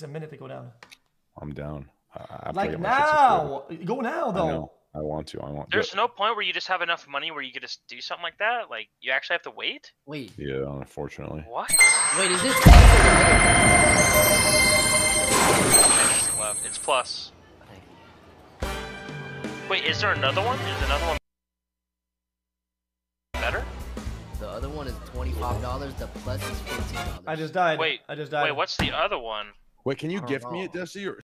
us a minute to go down. I'm down. I like now. Go now, though. I want to. There's no point where you just have enough money where you could just do something like that. Like, you actually have to wait? Wait. Yeah, unfortunately. What? Wait, is this... It's plus. Wait, is there another one? Is another one better? The other one is $25. The plus is $15. I just died. Wait, what's the other one? Wait, can you gift me it, Desi? Or